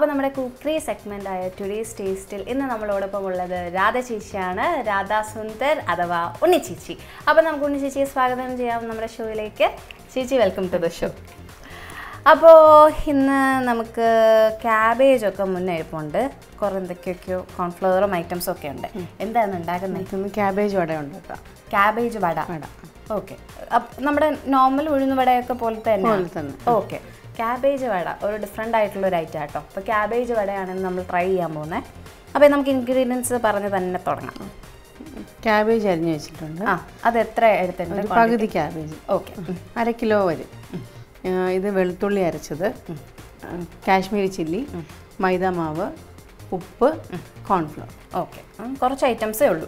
Now, we have a cookery segment of today's taste. Today, we have Rada Chichi, Rada Suntar, Adhava Unni Chichi. Now, we have Unni Chichi. Chichi, welcome to the show. Now, we have cabbage, cornflower items. What is it? Cabbage. Cabbage. Okay. Now, we have normal. Okay. Cabbage is different item. So, cabbage is try cabbage. Now, we ingredients. Cabbage is a cabbage. Okay. 1 kilo. This is Kashmiri chili, maida mava, uppu, cornflour. Okay. Korchu items ullu.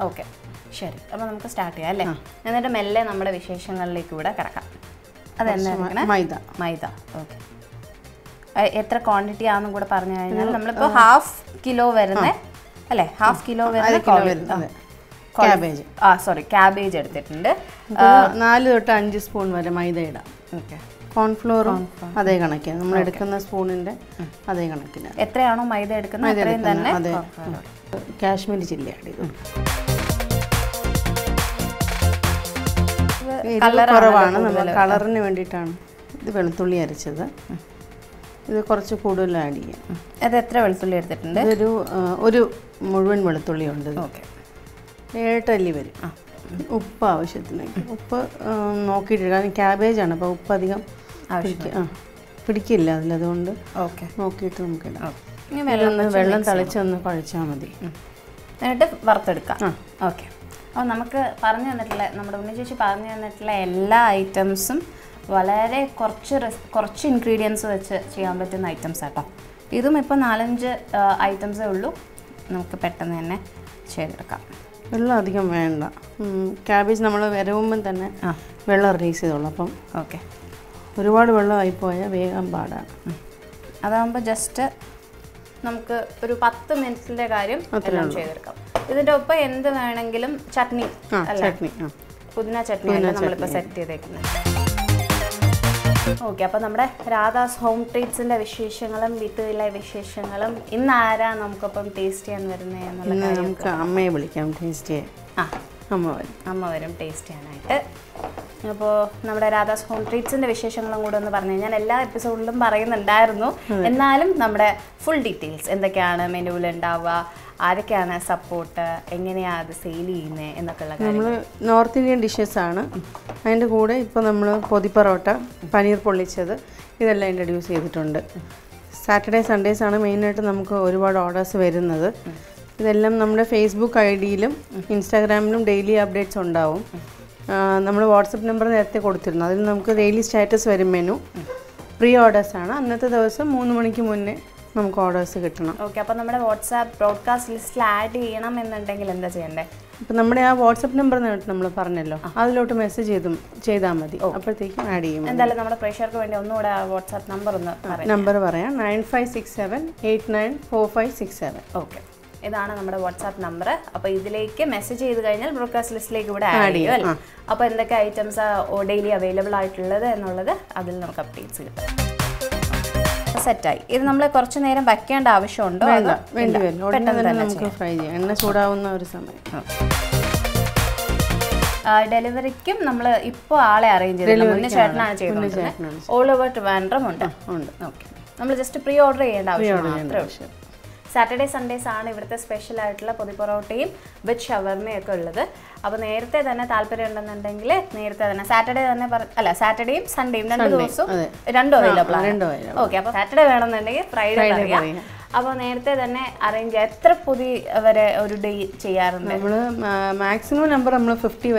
Okay. Sure. Now we start. We will start with the maida. Maida. Okay. What quantity is it? Half kilo. Half kilo. Cabbage. Sorry, cabbage. 4-5 spoon maida. Okay. Cornflour. That's it. We take a spoon. That's it. How much maida is it? Maida. Kashmiri chilli. Color is This is a corcho poodle lady. At the travel to let it. They do Murwin Mulatuli on the okay. Air delivery. Uppa, should think. Uppa, cabbage and about Padigam. Pretty kill, Ladonda. Okay. Noki Tumkada. You may learn the Velan Salachan Parichamadi. And it worth okay. We have all items and ingredients. This is 4-5 items. Cabbage is okay. Just we will do it in 10 minutes. We will do it in chutney. Chutney. Pudina chutney. Okay, so we have Radha's home treats. We have tasty and tasty. Now, we have Radha's home treats and the full details in the can, menu, and support, and sale. North Indian dishes and podi parota, paneer polichada, either introduce it. Saturday, Sundays, and main at orders. We have Facebook ID, Instagram, daily updates. We WhatsApp number. We daily status pre-orders. Orders. Okay, so we WhatsApp broadcast list. WhatsApp number. We message WhatsApp number. Number 9567 894567. Okay. This is our WhatsApp number. So, you can message this in the broadcast list. So, these items are daily available. Set. This is our backend. We will fry it. Saturday, Sunday, Sunday, special outlet team with shawarma. So, Saturday, Sunday, okay, Saturday, Friday. Arrange a day. Maximum number 50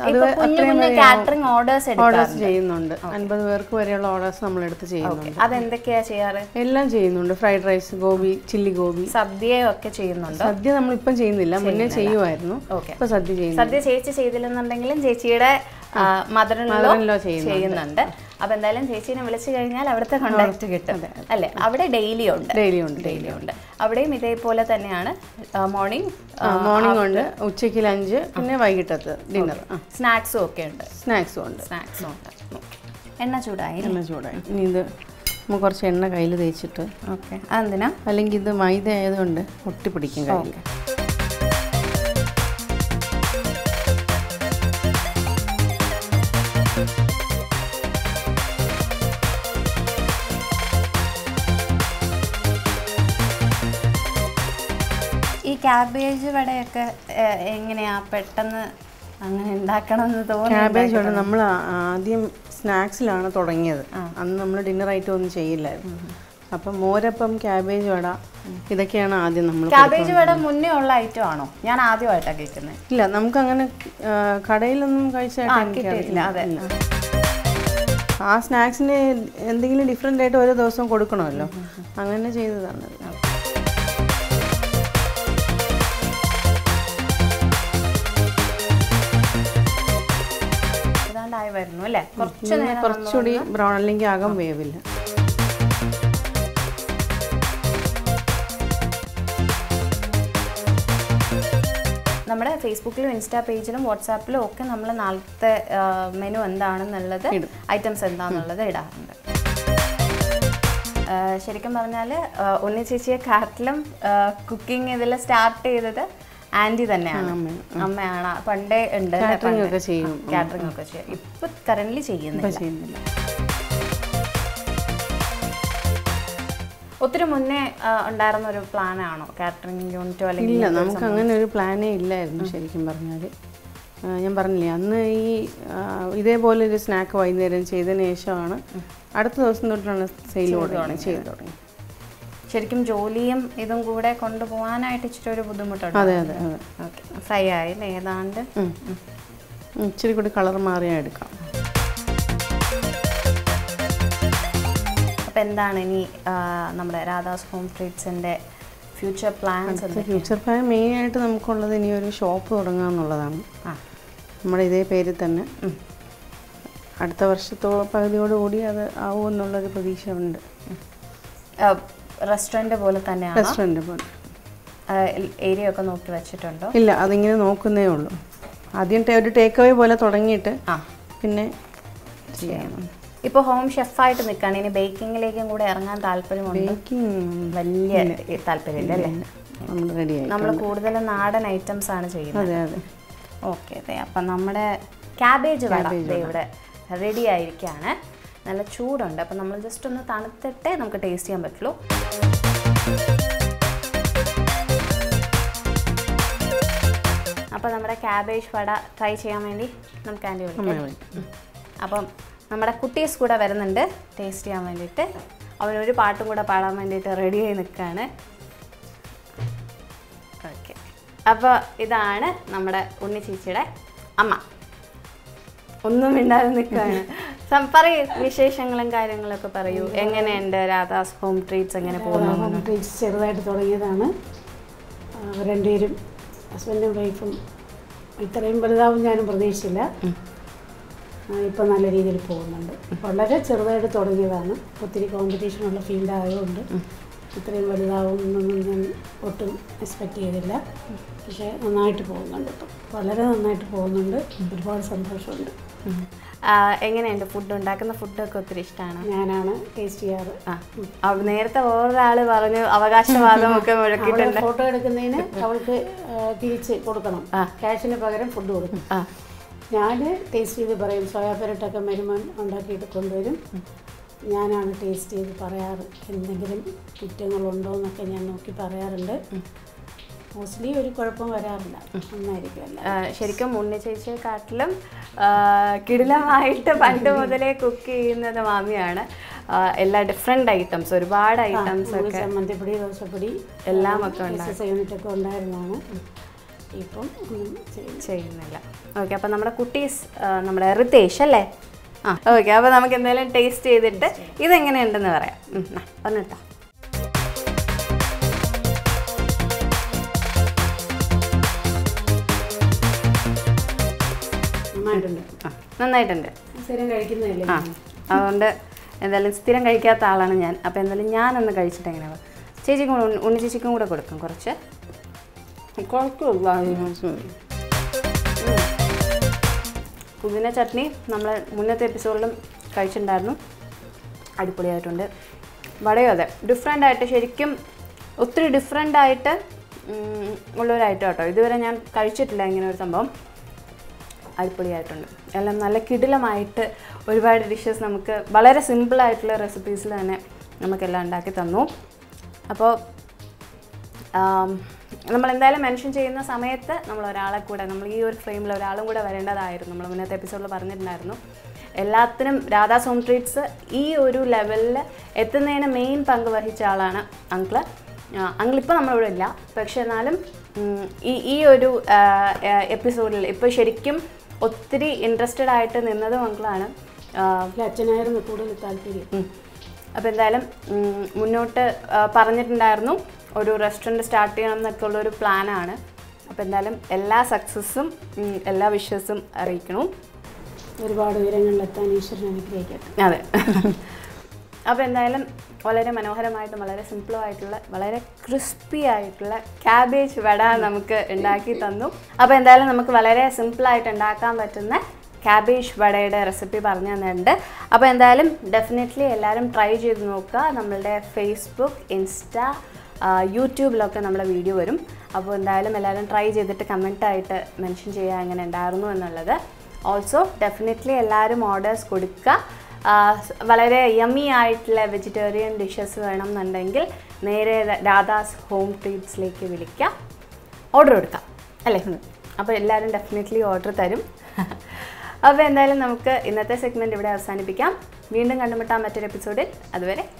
catering orders. Orders. Fried rice, gobi, chili gobi. Sadhya, we mother-in-law ചെയ്യുന്നുണ്ട്. അപ്പോൾ എന്തായാലും ചേച്ചീനെ വിളിച്ചു കഴിഞ്ഞാൽ അവിടുത്തെ contact കിട്ടും അല്ലേ? അവിടെ ഡെയിലി ഉണ്ട്. അവിടെയും ഇതേപോലെ തന്നെയാണ് മോർണിംഗ് ഉണ്ട്, ഉച്ചയ്ക്ക് ലഞ്ച്, പിന്നെ വൈകിട്ടത്തെ ഡിന്നർ. സ്നാക്സും ഉണ്ട്. എണ്ണ ചൂടായി. ഇനി ഇത് നമുക്ക് കുറച്ച് എണ്ണ കയ്യിൽ തേച്ചിട്ട് ഓക്കെ. അതെന്തിനാ? അല്ലെങ്കിൽ ഇത് മൈദ ആയതുകൊണ്ട് ഒട്ടിപ്പിടിക്കും കയ്യിൽ. ഈ കാബേജ് വടയൊക്കെ എങ്ങനെയാ പെട്ടെന്ന് അങ്ങനെ ഉണ്ടാക്കണമെന്ന് തോന്നുന്നു? കാബേജ് വട നമ്മൾ ആദ്യം സ്നാക്സിലാണ് തുടങ്ങിയത്. അന്ന് നമ്മൾ ഡിന്നറായിട്ട് ഒന്നും ചെയ്യില്ലായിരുന്നു. അപ്പം മോരപ്പം, ക്യാബേജ് വട, ഇതൊക്കെയാണ് ആദ്യം നമ്മൾ. ക്യാബേജ് വട മുന്നേ ഉള്ള ഐറ്റം ആണോ? ഞാൻ ആദ്യമായിട്ടാണ് കഴിക്കുന്നത്. ഇല്ല, നമുക്കങ്ങനെ കടയിലൊന്നും കഴിച്ചിട്ടില്ല. ആ സ്നാക്സിന് എന്തെങ്കിലും ഡിഫറെൻ്റ് ആയിട്ട് ഓരോ ദിവസവും കൊടുക്കണമല്ലോ, അങ്ങനെ ചെയ്തതാണ്. കുറച്ചുകൂടി ബ്രൗൺ അല്ലെങ്കിൽ ആകം വേവില്ല. നമ്മുടെ ഫേസ്ബുക്കിലും ഇൻസ്റ്റാ പേജിലും വാട്സാപ്പിലും ഒക്കെ നമ്മൾ നാളത്തെ മെനു എന്താണെന്നുള്ളത്, ഐറ്റംസ് എന്താണെന്നുള്ളത് ഇടാറുണ്ട്. ശരിക്കും പറഞ്ഞാൽ ഉണ്ണി ചേച്ചിയെ കാട്ടിലും കുക്കിംഗ് ഇതിൽ സ്റ്റാർട്ട് ചെയ്തത് ആൻറ്റി തന്നെയാണ്, അമ്മയാണ്. പണ്ടേ ഉണ്ട്, കാറ്ററിംഗ് ഒക്കെ ചെയ്യും. ഇപ്പൊ കറന്റ്ലി ചെയ്യുന്നില്ല. ഒത്തിരി മുന്നേ ഉണ്ടായിരുന്ന ഒരു പ്ലാൻ ആണോ കാറ്ററിംഗ് യൂണിറ്റോ? അല്ലെങ്കിൽ ഇല്ല, നമുക്ക് അങ്ങനെ ഒരു പ്ലാനേ ഇല്ലായിരുന്നു. ശരിക്കും പറഞ്ഞാൽ ഞാൻ പറഞ്ഞില്ലേ, അന്ന് ഈ ഇതേപോലെ ഒരു സ്നാക്ക് വൈകുന്നേരം ചെയ്തതിന് ശേഷമാണ് അടുത്ത ദിവസം തൊട്ടാണ് സെയിൽ ചെയ്ത് തുടങ്ങി. ശരിക്കും ജോലിയും ഇതും കൂടെ കൊണ്ടുപോകാനായിട്ട് ഇച്ചിരി ഒരു ബുദ്ധിമുട്ടുണ്ട്. അതെ. ഓക്കെ, ഫ്രൈ ആയില്ലേ? ഏതാണ്ട് ഇച്ചിരി കൂടി കളർ മാറിയാൽ എടുക്കാം. അപ്പം എന്താണ് ഇനി നമ്മുടെ രാധാസ് ഹോം ട്രീറ്റ്സിൻ്റെ ഫ്യൂച്ചർ പ്ലാൻസ്? ഫ്യൂച്ചർ പ്ലാൻ മെയിനായിട്ട് നമുക്കുള്ളത് ഇനി ഒരു ഷോപ്പ് തുടങ്ങുക എന്നുള്ളതാണ്. നമ്മുടെ ഇതേ പേരിൽ തന്നെ അടുത്ത വർഷത്തോളം പകുതിയോടുകൂടി അത് ആവുമെന്നുള്ളൊരു പ്രതീക്ഷ ഉണ്ട്. റെസ്റ്റോറന്റ് പോലെ തന്നെയാണ്? റെസ്റ്റോറന്റ് പോലെ. ഏരിയ ഒക്കെ നോക്കി വെച്ചിട്ടുണ്ടോ? ഇല്ല, അതിങ്ങനെ നോക്കുന്നേ ഉള്ളൂ. ആദ്യം ഒരു ടേക്ക് അവേ പോലെ തുടങ്ങിയിട്ട് പിന്നെ ചെയ്യണം. ഇപ്പോൾ ഹോം ഷെഫായിട്ട് നിൽക്കുകയാണ്, ഇനി ബേക്കിങ്ങിലേക്കും കൂടെ ഇറങ്ങാൻ താല്പര്യമുണ്ട്? ബേക്കിംഗ് വലിയ താല്പര്യമില്ല അല്ലേ? നമ്മൾ കൂടുതലും നാടൻ ഐറ്റംസ് ആണ് ചെയ്യുന്നത്. അതെ. ഓക്കെ, അതെ. അപ്പം നമ്മുടെ ക്യാബേജ് വട ഇവിടെ റെഡി ആയിരിക്കുകയാണ്. നല്ല ചൂടുണ്ട്, അപ്പം നമ്മൾ ജസ്റ്റ് ഒന്ന് തണുത്തിട്ടേ നമുക്ക് ടേസ്റ്റ് ചെയ്യാൻ പറ്റുള്ളൂ. അപ്പം നമ്മുടെ ക്യാബേജ് വട ട്രൈ ചെയ്യാൻ വേണ്ടി നമുക്ക് ആൻറ്റി വിളിക്കാം. അപ്പം നമ്മുടെ കുട്ടീസ് കൂടെ വരുന്നുണ്ട് ടേസ്റ്റ് ചെയ്യാൻ വേണ്ടിയിട്ട്. അവരൊരു പാട്ടും കൂടെ പാടാൻ വേണ്ടിയിട്ട് റെഡിയായി നിൽക്കുകയാണ്. ഓക്കെ, അപ്പോൾ ഇതാണ് നമ്മുടെ ഉണ്ണി ചേച്ചിയുടെ അമ്മ. ഒന്നും മിണ്ടാതെ നിൽക്കുകയാണ്. പറയൂ, വിശേഷങ്ങളും കാര്യങ്ങളൊക്കെ പറയൂ. എങ്ങനെയുണ്ട് രാധാസ് ഹോം ട്രീറ്റ്സ്? എങ്ങനെ പോകുന്നു? ഹോം ട്രീറ്റ്സ് ചെറുതായിട്ട് തുടങ്ങിയതാണ്. രണ്ടുപേരും ഹസ്ബൻഡും വൈഫും. ഇത്രയും വലുതാവും ഞാനും പ്രതീക്ഷിച്ചില്ല. ഇപ്പം നല്ല രീതിയിൽ പോകുന്നുണ്ട്. വളരെ ചെറുതായിട്ട് തുടങ്ങിയതാണ്. ഒത്തിരി കോമ്പറ്റീഷനുള്ള ഫീൽഡായതുകൊണ്ട് ഇത്രയും വലുതാവും എന്നൊന്നും ഞാൻ ഒട്ടും എക്സ്പെക്റ്റ് ചെയ്തില്ല. പക്ഷേ നന്നായിട്ട് പോകുന്നുണ്ട്, വളരെ നന്നായിട്ട് പോകുന്നുണ്ട്. ഒരുപാട് സന്തോഷമുണ്ട്. എങ്ങനെയുണ്ട് ഫുഡ്? ഉണ്ടാക്കുന്ന ഫുഡൊക്കെ ഒത്തിരി ഇഷ്ടമാണ്. ഞാനാണ് ടേസ്റ്റ് ചെയ്യാറ്. നേരത്തെ ഒരാൾ പറഞ്ഞു അവകാശവാദം ഒക്കെ മുഴക്കിയിട്ടുണ്ട്. ഫോട്ടോ എടുക്കുന്നതിന് അവൾക്ക് തിരിച്ച് കൊടുക്കണം, ക്യാഷിന് പകരം ഫുഡ് കൊടുക്കും. ഞാൻ ടേസ്റ്റ് ചെയ്ത് പറയും. സോയാപരട്ടൊക്കെ മരുമാൻ ഉണ്ടാക്കിയിട്ട് കൊണ്ടുവരും. ഞാനാണ് ടേസ്റ്റ് ചെയ്ത് പറയാറ്. എന്തെങ്കിലും കുറ്റങ്ങളുണ്ടോ എന്നൊക്കെ ഞാൻ നോക്കി പറയാറുണ്ട്. മോസ്റ്റ്ലി ഒരു കുഴപ്പം വരാറില്ല, നന്നായിരിക്കും. ശരിക്കും ഉണ്ണി ചേച്ചിയെക്കാട്ടിലും കിടിലമായിട്ട് പണ്ട് മുതലേ കുക്ക് ചെയ്യുന്നത് മാമിയാണ്. എല്ലാ ഡിഫറെൻ്റ് ഐറ്റംസ്, ഒരുപാട് ഐറ്റംസ് ഒക്കെ, ചമ്മന്തിപ്പൊടി, ദോശപ്പൊടി എല്ലാം ഒക്കെ യൂണിറ്റൊക്കെ ഉണ്ടായിരുന്നാണ്. ഇപ്പം ചെയ്യുന്നില്ല. ഓക്കെ, അപ്പം നമ്മുടെ കുട്ടീസ്, നമ്മുടെ റിതേഷ് അല്ലേ? ഓക്കെ, അപ്പോൾ നമുക്ക് എന്തായാലും ടേസ്റ്റ് ചെയ്തിട്ട് ഇതെങ്ങനെയുണ്ടെന്ന് പറയാം. പറഞ്ഞിട്ടോ. Cabbage vada recipe definitely try Facebook, Insta, YouTube video try comment mention also definitely orders yummy vegetarian dishes Rada's home treats order definitely order. Now, we will see you in the next segment. We will see you in the next episode.